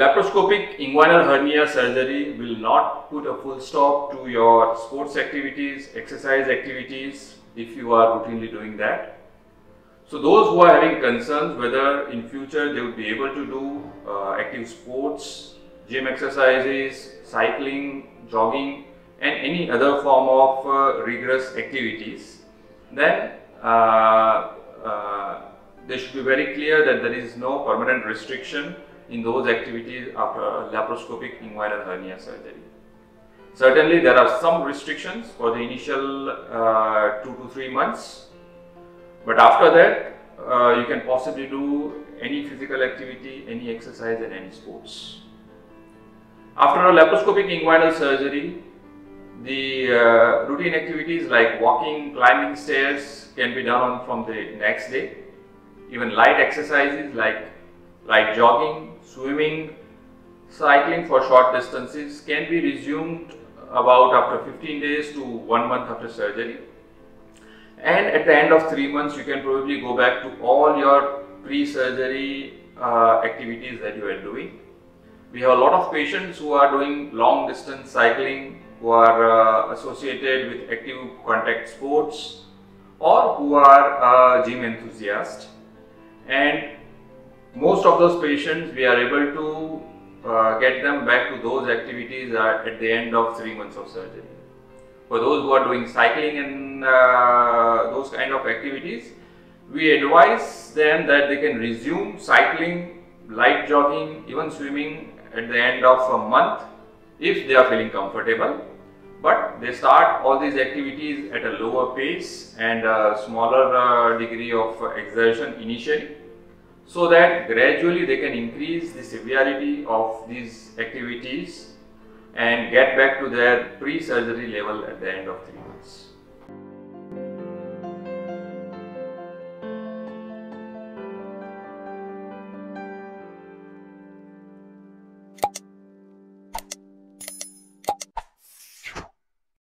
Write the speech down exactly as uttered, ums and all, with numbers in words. laparoscopic inguinal hernia surgery will not put a full stop to your sports activities, exercise activities, if you are routinely doing that. So those who are having concerns whether in future they would be able to do uh, active sports, gym exercises, cycling, jogging and any other form of uh, rigorous activities, then uh, uh, they should be very clear that there is no permanent restriction in those activities after laparoscopic inguinal hernia surgery. Certainly there are some restrictions for the initial uh, two to three months, but after that uh, you can possibly do any physical activity, any exercise and any sports. After a laparoscopic inguinal surgery, the uh, routine activities like walking, climbing stairs can be done from the next day. Even light exercises like like jogging, swimming, cycling for short distances can be resumed about after fifteen days to one month after surgery, and at the end of three months you can probably go back to all your pre-surgery uh, activities that you are doing. We have a lot of patients who are doing long distance cycling, who are uh, associated with active contact sports, or who are uh, gym enthusiasts, and most of those patients we are able to Uh, get them back to those activities at the end of three months of surgery. For those who are doing cycling and uh, those kind of activities, we advise them that they can resume cycling, light jogging, even swimming at the end of a month if they are feeling comfortable, but they start all these activities at a lower pace and a smaller uh, degree of exertion initially, so that gradually they can increase the severity of these activities and get back to their pre-surgery level at the end of three months.